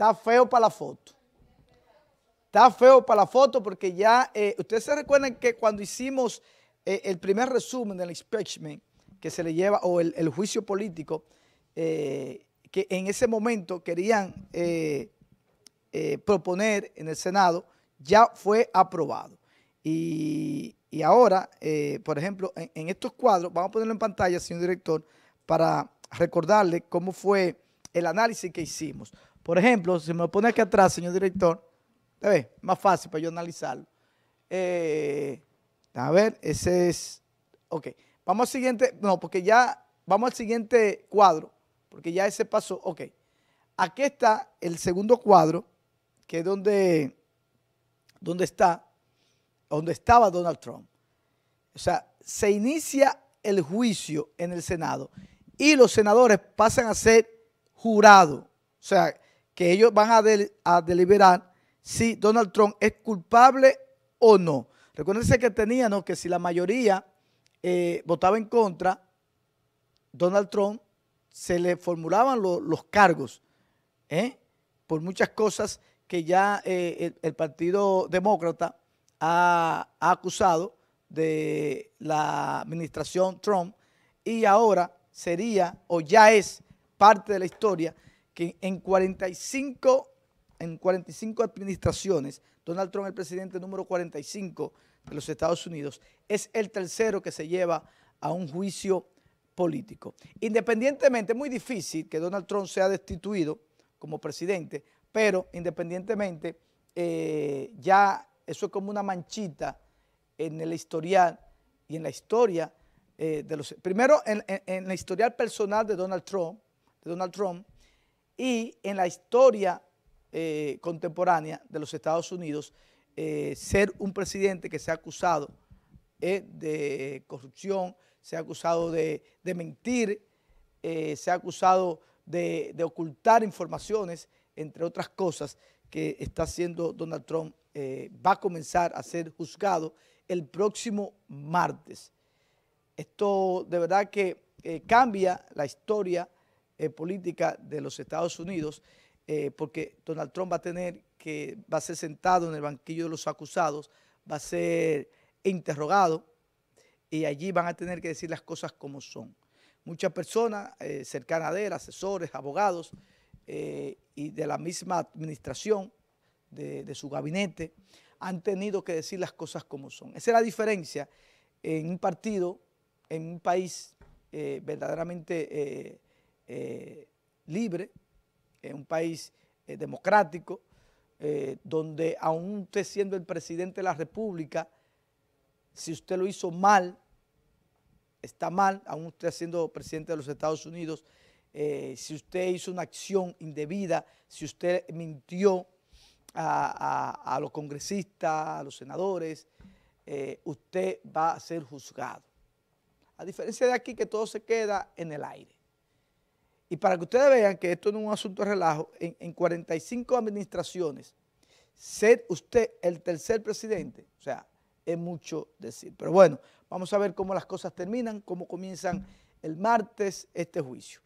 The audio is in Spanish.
Está feo para la foto. Está feo para la foto porque ya, ustedes se recuerdan que cuando hicimos el primer resumen del impeachment que se le lleva, o el juicio político, que en ese momento querían proponer en el Senado, ya fue aprobado. Y ahora, por ejemplo, en estos cuadros, vamos a ponerlo en pantalla, señor director, para recordarle cómo fue el análisis que hicimos. Por ejemplo, si me lo pone aquí atrás, señor director, a ver, más fácil para yo analizarlo. A ver, ese es... Ok, vamos al siguiente... No, porque ya... Vamos al siguiente cuadro, porque ya ese pasó. Ok, aquí está el segundo cuadro, que es donde estaba Donald Trump. O sea, se inicia el juicio en el Senado y los senadores pasan a ser jurados. O sea, que ellos van a deliberar si Donald Trump es culpable o no. Recuérdense que teníamos que si la mayoría votaba en contra, Donald Trump se le formulaban los cargos por muchas cosas que ya el Partido Demócrata ha acusado de la administración Trump, y ahora sería o ya es parte de la historia que en 45 administraciones, Donald Trump, el presidente número 45 de los Estados Unidos, es el tercero que se lleva a un juicio político. Independientemente, es muy difícil que Donald Trump sea destituido como presidente, pero independientemente ya eso es como una manchita en el historial y en la historia de los... Primero, en el historial personal de Donald Trump y en la historia contemporánea de los Estados Unidos, ser un presidente que se ha acusado de corrupción, se ha acusado de mentir, se ha acusado de ocultar informaciones, entre otras cosas que está haciendo Donald Trump. Va a comenzar a ser juzgado el próximo martes. Esto de verdad que cambia la historia política de los Estados Unidos, porque Donald Trump va a ser sentado en el banquillo de los acusados, va a ser interrogado y allí van a tener que decir las cosas como son. Muchas personas cercanas de él, asesores, abogados y de la misma administración, de su gabinete, han tenido que decir las cosas como son. Esa es la diferencia en un partido, en un país verdaderamente libre, en un país democrático, donde aún usted siendo el presidente de la República, si usted lo hizo mal, está mal, aún usted siendo presidente de los Estados Unidos, si usted hizo una acción indebida, si usted mintió a los congresistas, a los senadores, usted va a ser juzgado. A diferencia de aquí, que todo se queda en el aire. Y para que ustedes vean que esto no es un asunto de relajo, en 45 administraciones, ser usted el tercer presidente, o sea, es mucho decir. Pero bueno, vamos a ver cómo las cosas terminan, cómo comienzan el martes este juicio.